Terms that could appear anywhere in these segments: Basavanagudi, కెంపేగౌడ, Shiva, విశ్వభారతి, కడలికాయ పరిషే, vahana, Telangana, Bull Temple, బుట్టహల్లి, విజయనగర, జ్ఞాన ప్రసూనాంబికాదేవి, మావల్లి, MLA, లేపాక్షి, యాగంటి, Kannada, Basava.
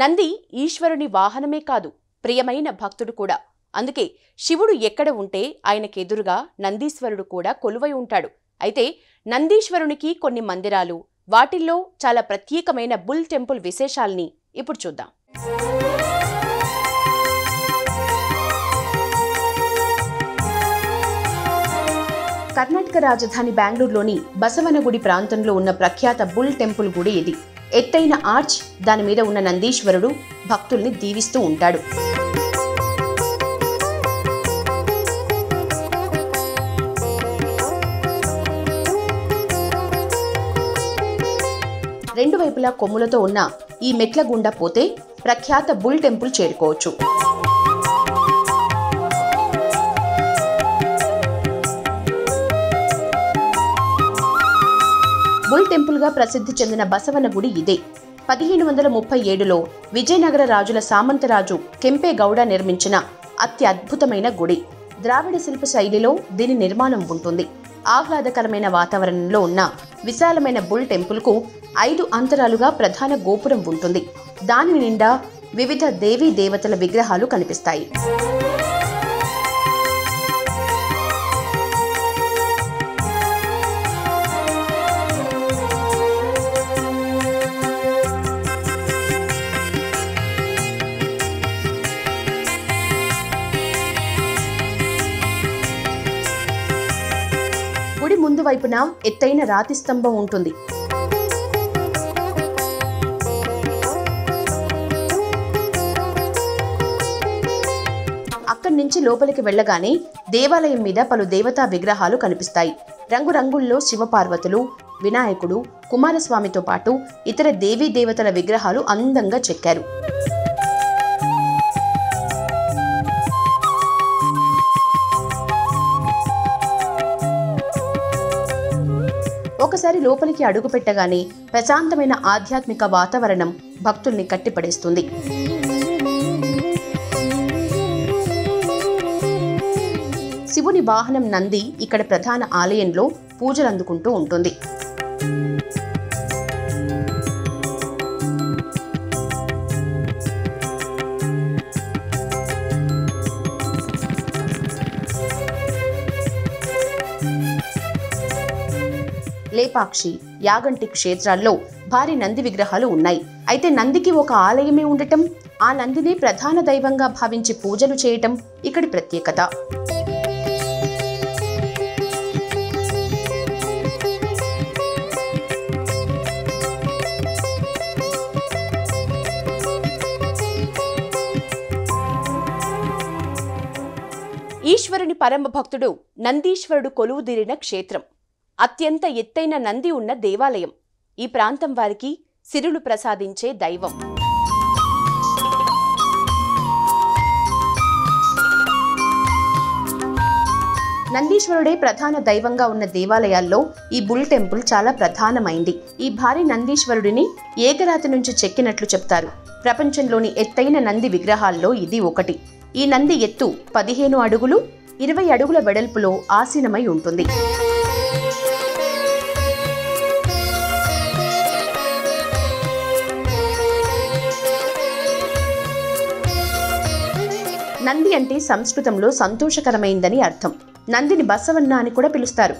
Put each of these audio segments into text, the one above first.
నంది ఈశ్వరుని వాహనమే కాదు, ప్రియమైన భక్తుడు కూడా. అందుకే శివుడు ఎక్కడ ఉంటే ఆయనకి ఎదురుగా నందీశ్వరుడు కూడా కొలువై ఉంటాడు. అయితే నందీశ్వరునికి కొన్ని మందిరాలు, వాటిల్లో చాలా ప్రత్యేకమైన బుల్ టెంపుల్ విశేషాల్ని ఇప్పుడు చూద్దాం. కర్ణాటక రాజధాని బెంగళూరులోని బసవన గుడి ప్రాంతంలో ఉన్న ప్రఖ్యాత బుల్ టెంపుల్ గుడి ఇది. ఎత్తైన ఆర్చ్, దాని మీద ఉన్న నందీశ్వరుడు భక్తుల్ని దీవిస్తూ ఉంటాడు. రెండు వైపులా కొమ్ములతో ఉన్న ఈ మెట్ల గుండా పోతే ప్రఖ్యాత బుల్ టెంపుల్ చేరుకోవచ్చు. బుల్ టెంపుల్ గా ప్రసిద్ధి చెందిన బసవన గుడి ఇదే. 1537లో విజయనగర రాజుల సామంతరాజు కెంపేగౌడ నిర్మించిన అత్యద్భుతమైన గుడి. ద్రావిడ శిల్ప శైలిలో దీని నిర్మాణం ఉంటుంది. ఆహ్లాదకరమైన వాతావరణంలో ఉన్న విశాలమైన బుల్ టెంపుల్ కు 5 అంతరాలుగా ప్రధాన గోపురం ఉంటుంది. దాని నిండా వివిధ దేవీ దేవతల విగ్రహాలు కనిపిస్తాయి. గుడి ముందు వైపున ఎత్తైన రాతి స్తంభం ఉంటుంది. అక్కడి నుంచి లోపలికి వెళ్ళగానే దేవాలయం మీద పలు దేవతా విగ్రహాలు కనిపిస్తాయి. రంగురంగుల్లో శివపార్వతులు, వినాయకుడు, కుమారస్వామితో పాటు ఇతర దేవీ దేవతల విగ్రహాలు అందంగా చెక్కారు. ఒకసారి లోపలికి అడుగుపెట్టగానే ప్రశాంతమైన ఆధ్యాత్మిక వాతావరణం భక్తుల్ని కట్టిపడేస్తుంది. శివుని వాహనం నంది ఇక్కడ ప్రధాన ఆలయంలో పూజలందుకుంటూ ఉంటుంది. లేపాక్షి, యాగంటి క్షేత్రాల్లో భారీ నంది విగ్రహాలు ఉన్నాయి. అయితే నందికి ఒక ఆలయమే ఉండటం, ఆ నందిని ప్రధాన దైవంగా భావించి పూజలు చేయటం ఇక్కడి ప్రత్యేకత. ఈశ్వరుని పరమ భక్తుడు నందీశ్వరుడు కొలువుదీరిన క్షేత్రం, అత్యంత ఎత్తైన నంది ఉన్న దేవాలయం, ఈ ప్రాంతం వారికి సిరులు ప్రసాదించే దైవం. నందీశ్వరుడే ప్రధాన దైవంగా ఉన్న దేవాలయాల్లో ఈ బుల్ టెంపుల్ చాలా ప్రధానమైంది. ఈ భారీ నందీశ్వరుడిని ఏకరాతి నుంచి చెక్కినట్లు చెప్తారు. ప్రపంచంలోని ఎత్తైన నంది విగ్రహాల్లో ఇది ఒకటి. ఈ నంది ఎత్తు 15 అడుగులు, 20 అడుగుల వెడల్పులో ఆసీనమై ఉంటుంది. నంది అంటే సంస్కృతంలో సంతోషకరమైందని అర్థం. నందిని బసవన్న అని కూడా పిలుస్తారు.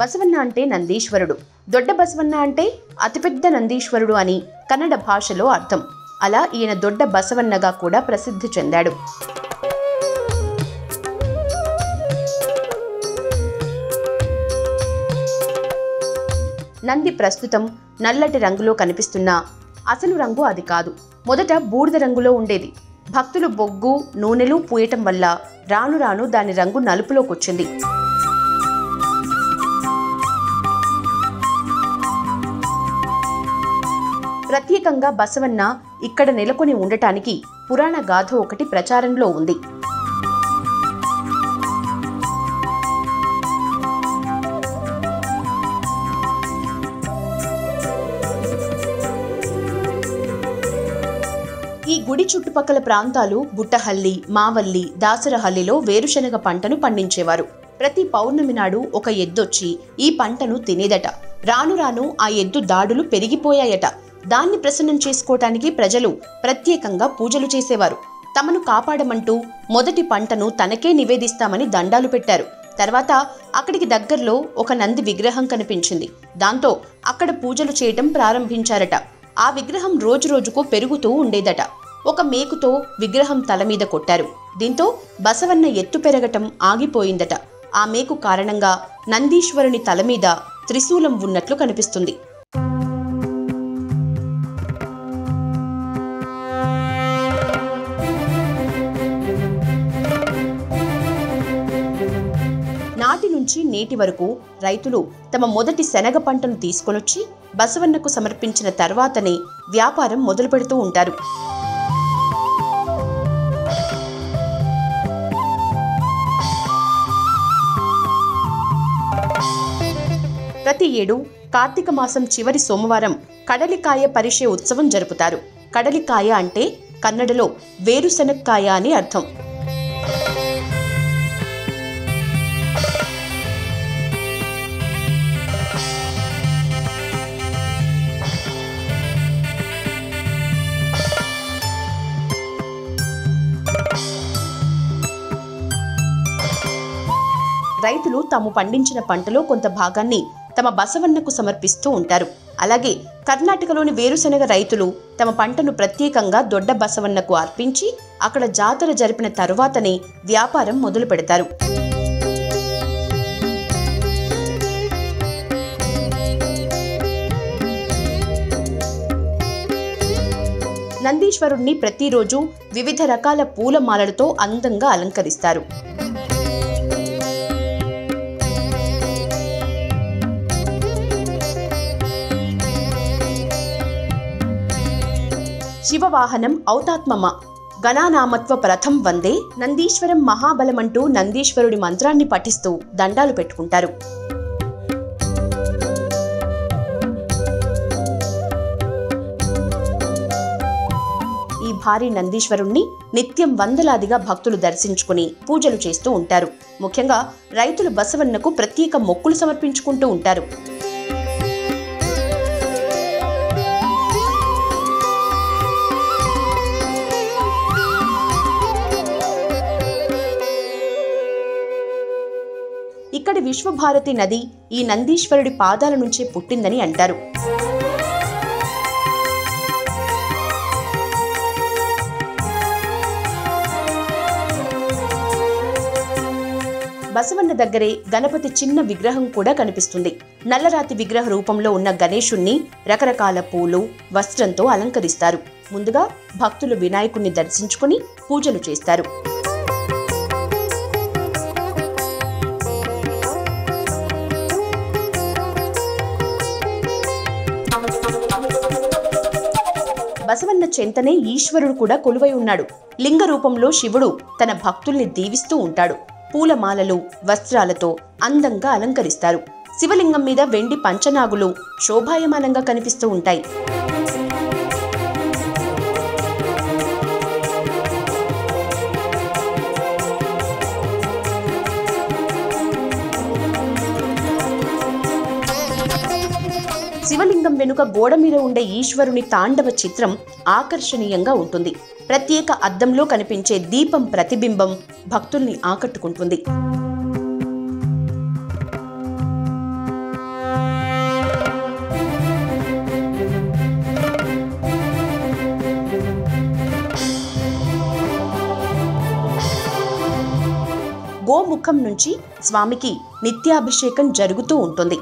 బసవన్న అంటే నందీశ్వరుడు. దొడ్డ బసవన్న అంటే అతిపెద్ద నందీశ్వరుడు అని కన్నడ భాషలో అర్థం. అలా ఈయన దొడ్డ బసవన్నగా కూడా ప్రసిద్ధి చెందాడు. నంది ప్రస్తుతం నల్లటి రంగులో కనిపిస్తున్న అసలు రంగు అది కాదు. మొదట బూడిద రంగులో ఉండేది. భక్తులు బొగ్గు, నూనెలు పూయటం వల్ల రాను రాను దాని రంగు నలుపులోకొచ్చింది. ప్రత్యేకంగా బసవన్న ఇక్కడ నెలకొని ఉండటానికి పురాణ గాథ ఒకటి ప్రచారంలో ఉంది. ఈ గుడి చుట్టుపక్కల ప్రాంతాలు బుట్టహల్లి, మావల్లి, దాసరహల్లిలో వేరుశనగ పంటను పండించేవారు. ప్రతి పౌర్ణమి నాడు ఒక ఎద్దొచ్చి ఈ పంటను తినేదట. రాను రాను ఆ ఎద్దు దాడులు పెరిగిపోయాయట. దాన్ని ప్రసన్నం చేసుకోవటానికి ప్రజలు ప్రత్యేకంగా పూజలు చేసేవారు. తమను కాపాడమంటూ మొదటి పంటను తనకే నివేదిస్తామని దండాలు పెట్టారు. తర్వాత అక్కడికి దగ్గరలో ఒక నంది విగ్రహం కనిపించింది. దాంతో అక్కడ పూజలు చేయటం ప్రారంభించారట. ఆ విగ్రహం రోజు రోజుకు పెరుగుతూ ఉండేదట. ఒక మేకుతో విగ్రహం తల మీద కొట్టారు. దీంతో బసవన్న ఎత్తు పెరగటం ఆగిపోయిందట. ఆ మేకు కారణంగా నందీశ్వరుని తల మీద త్రిశూలం ఉన్నట్లు కనిపిస్తుంది. నాటి నుంచి నేటి వరకు రైతులు తమ మొదటి శనగ పంటను తీసుకొనొచ్చి బసవన్నకు సమర్పించిన తర్వాతనే వ్యాపారం మొదలు పెడుతూ ఉంటారు. ప్రతి ఏడు కార్తీక మాసం చివరి సోమవారం కడలికాయ పరిషే ఉత్సవం జరుపుతారు. కడలికాయ అంటే కన్నడలో వేరుశనక్కాయ అని అర్థం. రైతులు తాము పండించిన పంటలో కొంత భాగాన్ని తమ బసవన్నకు సమర్పిస్తూ ఉంటారు. అలాగే కర్ణాటకలోని వేరుశనగ రైతులు తమ పంటను ప్రత్యేకంగా దొడ్డ బసవన్నకు అర్పించి అక్కడ జాతర జరిపిన తరువాతనే వ్యాపారం మొదలు పెడతారు. నందీశ్వరుణ్ణి ప్రతిరోజు వివిధ రకాల పూలమాలలతో అందంగా అలంకరిస్తారు. శివవాహనం ఔతాత్మమ గణానామత్వ ప్రథం వందే నందీశ్వరం మహాబలమంటూ నందీశ్వరుడి మంత్రాన్ని పఠిస్తూ దండాలు పెట్టుకుంటారు. ఈ భారీ నందీశ్వరుణ్ణి నిత్యం వందలాదిగా భక్తులు దర్శించుకుని పూజలు చేస్తూ ఉంటారు. ముఖ్యంగా రైతులు బసవన్నకు ప్రత్యేక మొక్కులు సమర్పించుకుంటూ ఉంటారు. ఇక్కడి విశ్వభారతి నది ఈ నందీశ్వరుడి పాదాల నుంచే పుట్టిందని అంటారు. బసవన్న దగ్గరే గణపతి చిన్న విగ్రహం కూడా కనిపిస్తుంది. నల్లరాతి విగ్రహ రూపంలో ఉన్న గణేశుణ్ణి రకరకాల పూలు, వస్త్రంతో అలంకరిస్తారు. ముందుగా భక్తులు వినాయకుణ్ణి దర్శించుకుని పూజలు చేస్తారు. బసవన్న చెంతనే ఈశ్వరుడు కూడా కొలువై ఉన్నాడు. లింగ రూపంలో శివుడు తన భక్తుల్ని దీవిస్తూ ఉంటాడు. పూలమాలలు, వస్త్రాలతో అందంగా అలంకరిస్తారు. శివలింగం మీద వెండి పంచనాగులు శోభాయమానంగా కనిపిస్తూ ఉంటాయి. శివలింగం వెనుక గోడ మీద ఉండే ఈశ్వరుని తాండవ చిత్రం ఆకర్షణీయంగా ఉంటుంది. ప్రత్యేక అద్దంలో కనిపించే దీపం ప్రతిబింబం భక్తుల్ని ఆకట్టుకుంటుంది. గోముఖం నుంచి స్వామికి నిత్యాభిషేకం జరుగుతూ ఉంటుంది.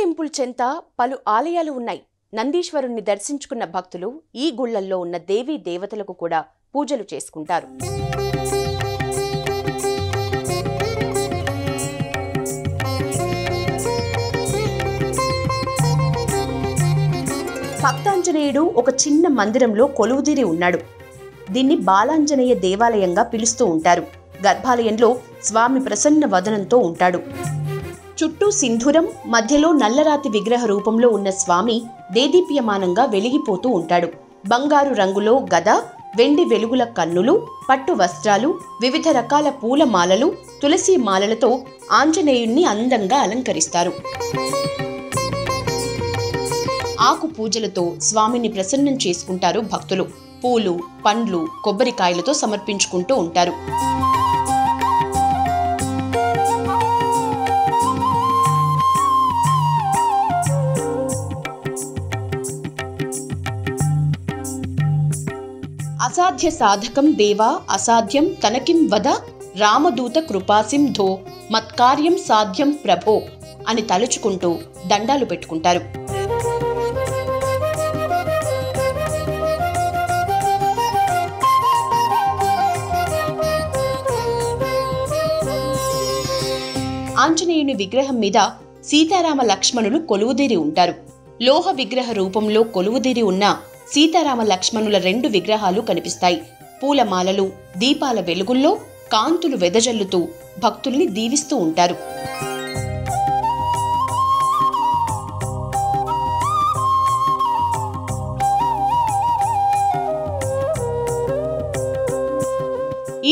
టెంపుల్ చెంత పలు ఆలయాలు ఉన్నాయి. నందీశ్వరుణ్ణి దర్శించుకున్న భక్తులు ఈ గుళ్లల్లో ఉన్న దేవీ దేవతలకు కూడా పూజలు చేసుకుంటారు. సప్తాంజనేయుడు ఒక చిన్న మందిరంలో కొలువుదీరి ఉన్నాడు. దీన్ని బాలాంజనేయ దేవాలయంగా పిలుస్తూ ఉంటారు. గర్భాలయంలో స్వామి ప్రసన్న వదనంతో ఉంటాడు. చుట్టూ సింధూరం, మధ్యలో నల్లరాతి విగ్రహ రూపంలో ఉన్న స్వామి దేదీప్యమానంగా వెలిగిపోతూ ఉంటాడు. బంగారు రంగులో గద, వెండి వెలుగుల కన్నులు, పట్టు వస్త్రాలు, వివిధ రకాల పూలమాలలు, తులసి మాలలతో ఆంజనేయుణ్ణి అందంగా అలంకరిస్తారు. ఆకు పూజలతో స్వామిని ప్రసన్నం చేసుకుంటారు భక్తులు. పూలు, పండ్లు, కొబ్బరికాయలతో సమర్పించుకుంటూ ఉంటారు. అసాధ్య సాధకం దేవా అసాధ్యం తనకిం వద రామదూత కృపాసిం ధో మత్కార్యం సాధ్యం ప్రభో అని తలుచుకుంటూ దండాలు పెట్టుకుంటారు. ఆంజనేయుని విగ్రహం మీద సీతారామ లక్ష్మణులు కొలువుదీరి ఉంటారు. లోహ విగ్రహ రూపంలో కొలువుదీరి ఉన్న సీతారామ లక్ష్మణుల రెండు విగ్రహాలు కనిపిస్తాయి. పూలమాలలు, దీపాల వెలుగుల్లో కాంతులు వెదజల్లుతూ భక్తుల్ని దీవిస్తూ ఉంటారు.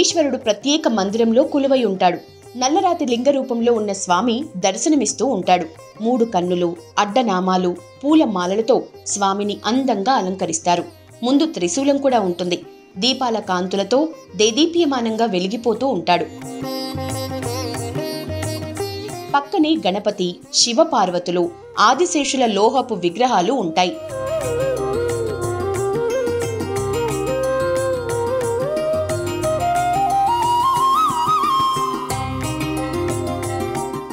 ఈశ్వరుడు ప్రత్యేక మందిరంలో కొలువై ఉంటాడు. నల్లరాతి లింగ రూపంలో ఉన్న స్వామి దర్శనమిస్తూ ఉంటాడు. మూడు కన్నులు, అడ్డనామాలు, పూల మాలలతో స్వామిని అందంగా అలంకరిస్తారు. ముందు త్రిశూలం కూడా ఉంటుంది. దీపాల కాంతులతో దేదీప్యమానంగా వెలిగిపోతూ ఉంటాడు. పక్కనే గణపతి, శివ, పార్వతులు, ఆదిశేషుల లోహపు విగ్రహాలు ఉంటాయి.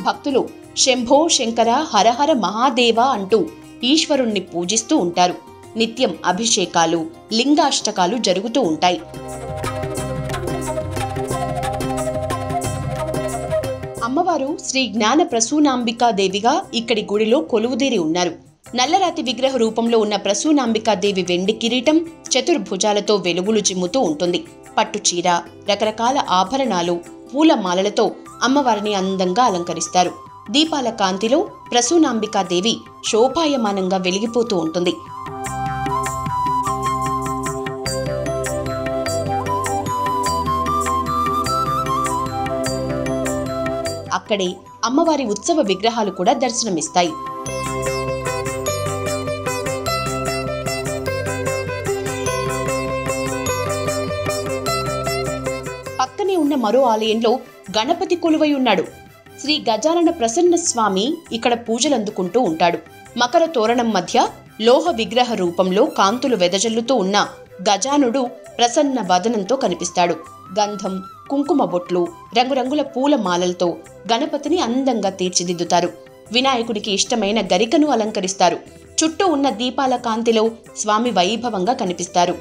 భక్తులు శంభో శంకర హరహర మహాదేవ అంటూ ఈశ్వరుణ్ణి పూజిస్తూ ఉంటారు. నిత్యం అభిషేకాలు, లింగాష్టకాలు జరుగుతూ ఉంటాయి. అమ్మవారు శ్రీ జ్ఞాన ప్రసూనాంబికాదేవిగా ఇక్కడి గుడిలో కొలువుదీరి ఉన్నారు. నల్లరాతి విగ్రహ రూపంలో ఉన్న ప్రసూనాంబికాదేవి వెండి కిరీటం, చతుర్భుజాలతో వెలుగులు చిమ్ముతూ ఉంటుంది. పట్టు చీర, రకరకాల ఆభరణాలు, పూల మాలలతో అమ్మవారిని అందంగా అలంకరిస్తారు. దీపాల కాంతిలో ప్రసూనాంబికాదేవి శోభాయమానంగా వెలిగిపోతూ ఉంటుంది. అక్కడే అమ్మవారి ఉత్సవ విగ్రహాలు కూడా దర్శనమిస్తాయి. పక్కనే ఉన్న మరో ఆలయంలో గణపతి కొలువై ఉన్నాడు. శ్రీ గజానన ప్రసన్న స్వామి ఇక్కడ పూజలందుకుంటూ ఉంటాడు. మకర తోరణం మధ్య లోహ విగ్రహ రూపంలో కాంతులు వెదజల్లుతూ ఉన్న గజానుడు ప్రసన్న వదనంతో కనిపిస్తాడు. గంధం, కుంకుమ బొట్లు, రంగురంగుల పూల మాలలతో గణపతిని అందంగా తీర్చిదిద్దుతారు. వినాయకుడికి ఇష్టమైన గరికను అలంకరిస్తారు. చుట్టూ ఉన్న దీపాల కాంతిలో స్వామి వైభవంగా కనిపిస్తారు.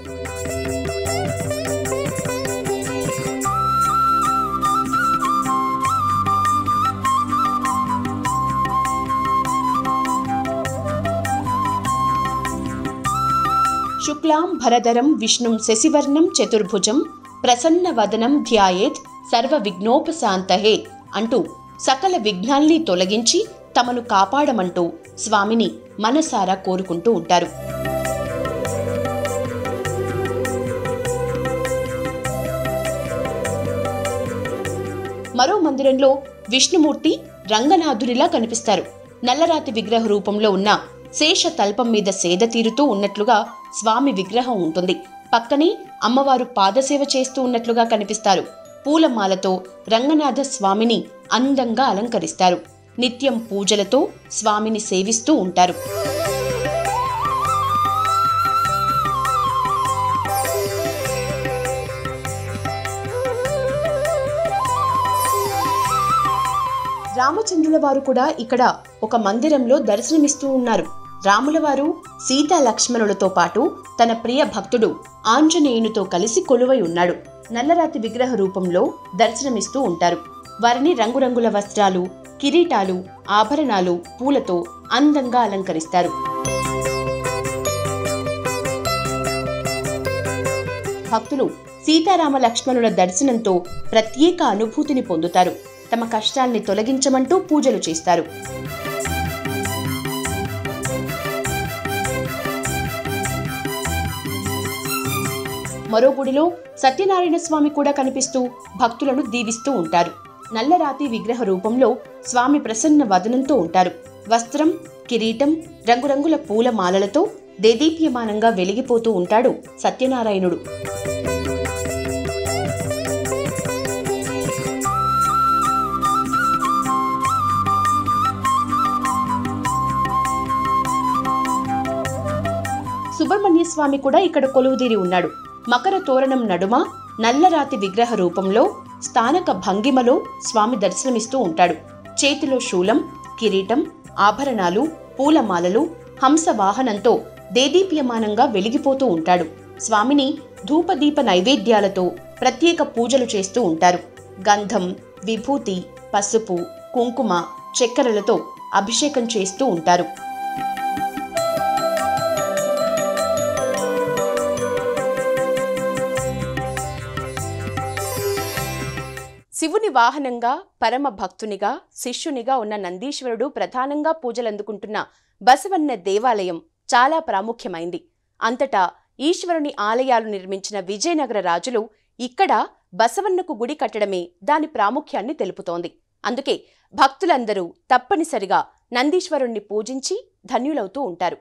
శుక్లాం భరధరం విష్ణుం శశివర్ణం చతుర్భుజం ప్రసన్న వదనం ధ్యాయేత్ సర్వ విఘ్నోపశాంతహే అంటూ సకల విఘ్నాల్ని తొలగించి తమను కాపాడమంటూ స్వామిని మనసారా కోరుకుంటూ ఉంటారు. మరో మందిరంలో విష్ణుమూర్తి రంగనాథుడిలా కనిపిస్తారు. నల్లరాతి విగ్రహ రూపంలో ఉన్న శేష తల్పం మీద సేద తీరుతూ ఉన్నట్లుగా స్వామి విగ్రహం ఉంటుంది. పక్కనే అమ్మవారు పాదసేవ చేస్తూ ఉన్నట్లుగా కనిపిస్తారు. పూలమాలతో రంగనాథ స్వామిని అందంగా అలంకరిస్తారు. నిత్యం పూజలతో స్వామిని సేవిస్తూ ఉంటారు. రామచంద్రుల వారు కూడా ఇక్కడ ఒక మందిరంలో దర్శనమిస్తూ ఉన్నారు. రాములవారు సీతా లక్ష్మణులతో పాటు తన ప్రియ భక్తుడు ఆంజనేయునితో కలిసి కొలువై ఉన్నాడు. నల్లరాతి విగ్రహ రూపంలో దర్శనమిస్తూ ఉంటారు. వారిని రంగురంగుల వస్త్రాలు, కిరీటాలు, ఆభరణాలు, పూలతో అందంగా అలంకరిస్తారు. భక్తులు సీతారామ లక్ష్మణుల దర్శనంతో ప్రత్యేక అనుభూతిని పొందుతారు. తమ కష్టాలను తొలగించమంటూ పూజలు చేస్తారు. మరో గుడిలో సత్యనారాయణ స్వామి కూడా కనిపిస్తూ భక్తులను దీవిస్తూ ఉంటారు. నల్లరాతి విగ్రహ రూపంలో స్వామి ప్రసన్న వదనంతో ఉంటారు. వస్త్రం, కిరీటం, రంగురంగుల పూల మాలలతో దేదీప్యమానంగా వెలిగిపోతూ ఉంటాడు సత్యనారాయణుడు. సుబ్రహ్మణ్య స్వామి కూడా ఇక్కడ కొలువుదీరి ఉన్నాడు. మకర తోరణం నడుమ నల్లరాతి విగ్రహ రూపంలో స్థానక భంగిమలో స్వామి దర్శనమిస్తూ ఉంటాడు. చేతిలో శూలం, కిరీటం, ఆభరణాలు, పూలమాలలు, హంస వాహనంతో దేదీప్యమానంగా వెలిగిపోతూ ఉంటాడు. స్వామిని ధూపదీప నైవేద్యాలతో ప్రత్యేక పూజలు చేస్తూ ఉంటారు. గంధం, విభూతి, పసుపు, కుంకుమ, చక్కెరలతో అభిషేకం చేస్తూ ఉంటారు. శివుని వాహనంగా, పరమ భక్తునిగా, శిష్యునిగా ఉన్న నందీశ్వరుడు ప్రధానంగా పూజలందుకుంటున్న బసవన్న దేవాలయం చాలా ప్రాముఖ్యమైంది. అంతటా ఈశ్వరుని ఆలయాలు నిర్మించిన విజయనగర రాజులు ఇక్కడ బసవన్నకు గుడి కట్టడమే దాని ప్రాముఖ్యాన్ని తెలుపుతోంది. అందుకే భక్తులందరూ తప్పనిసరిగా నందీశ్వరుణ్ణి పూజించి ధన్యులవుతూ ఉంటారు.